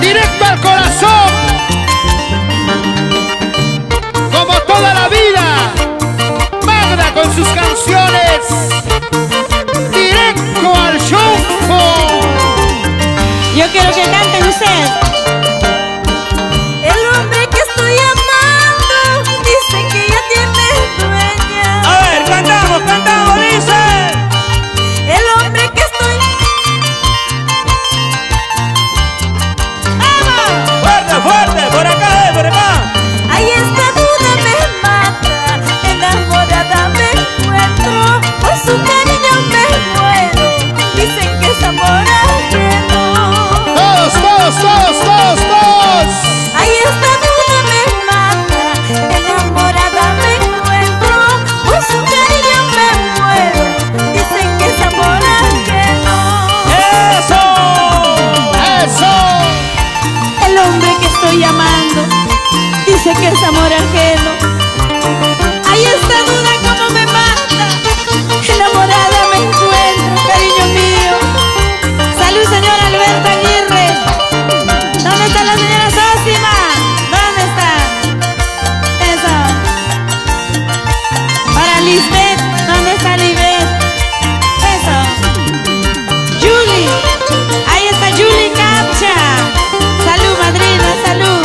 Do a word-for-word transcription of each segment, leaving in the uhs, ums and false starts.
directo al corazón, como toda la vida. Magda con sus canciones, directo al show. Yo quiero que canten ustedes. Que es amor ajeno. Hay esta duda como me mata. Enamorada me encuentro, cariño mío. Salud, señora Alberta Aguirre. ¿Dónde está la señora Sósima? ¿Dónde está? Eso. Para Lisbeth. ¿Dónde está Lisbeth? Eso. Julie. Ahí está Julie Capcha. Salud, madrina, salud.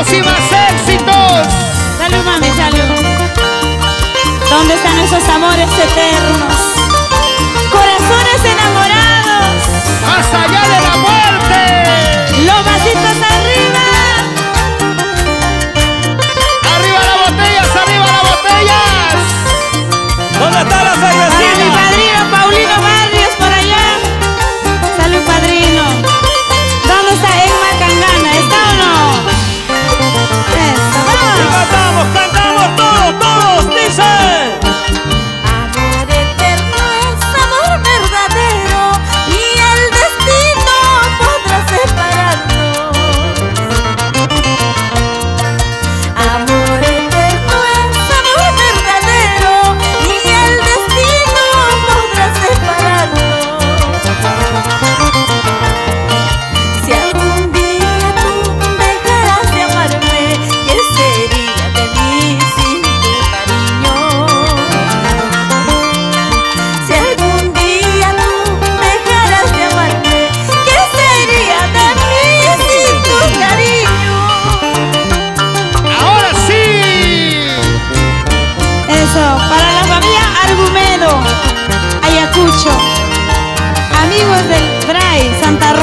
Y más éxitos. Salud, mami, salud. ¿Dónde están esos amores eternos? Corazones enamorados. Más allá de la muerte. Los vasitos arriba. Arriba las botellas, arriba las botellas. ¿Dónde está la cervecita? Para mi padrino Paulino Barrios por allá. Salud, padrino. ¿Dónde está Emma Cangana? ¿Está o no? Cantamos, cantamos todos, todos, dice. Amor eterno,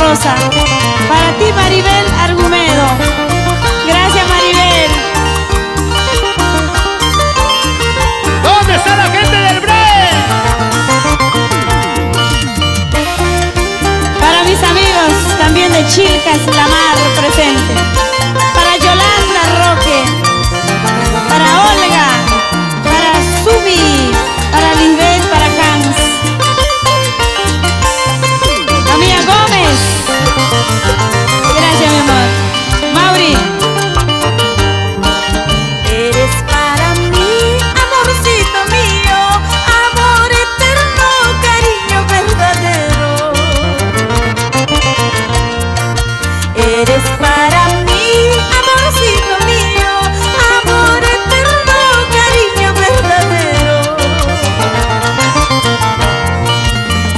rosa. Para ti, Maribel Argumedo. Gracias, Maribel. ¿Dónde está la gente del break? Para mis amigos también de Chilcas, la mar presente. Para Yolanda Roque. Para Olga. Para Sumi. Para Lisbeth. Para Hans. Gracias, mi amor. Mauri. Eres para mí, amorcito mío, amor eterno, cariño verdadero. Eres para mí, amorcito mío, amor eterno, cariño verdadero.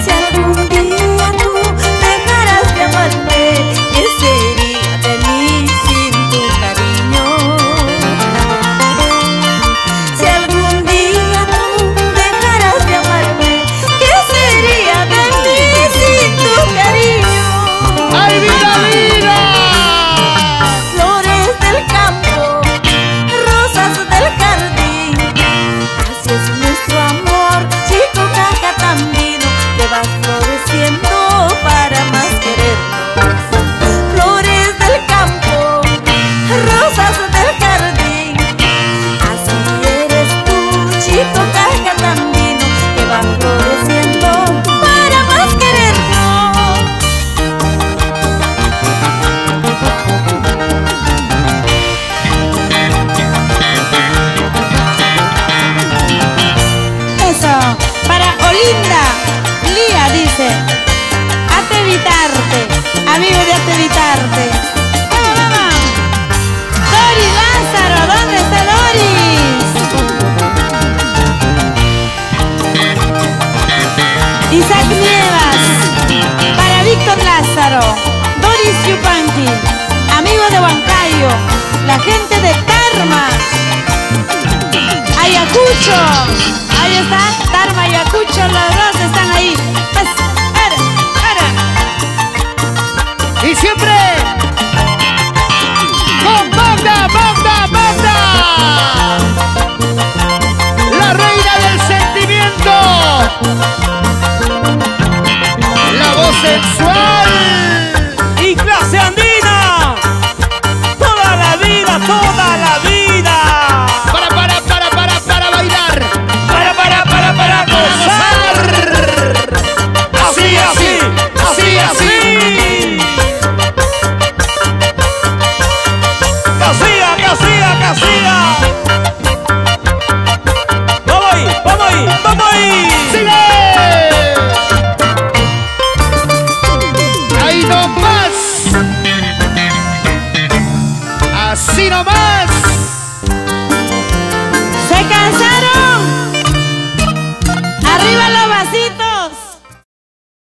Si algún día tú dejaras de amarme, amigo de Atevitarte. ¡Vamos, vamos! ¡Dori Lázaro! ¿Dónde está Doris? Isaac Nievas. Para Víctor Lázaro. Doris Yupanqui. Amigo de Huancayo. La gente de Tarma. Ayacucho. Ahí está. Tarma, Ayacucho. Los dos están ahí. Y siempre con banda, banda, banda, la reina del sentimiento, la voz sensual.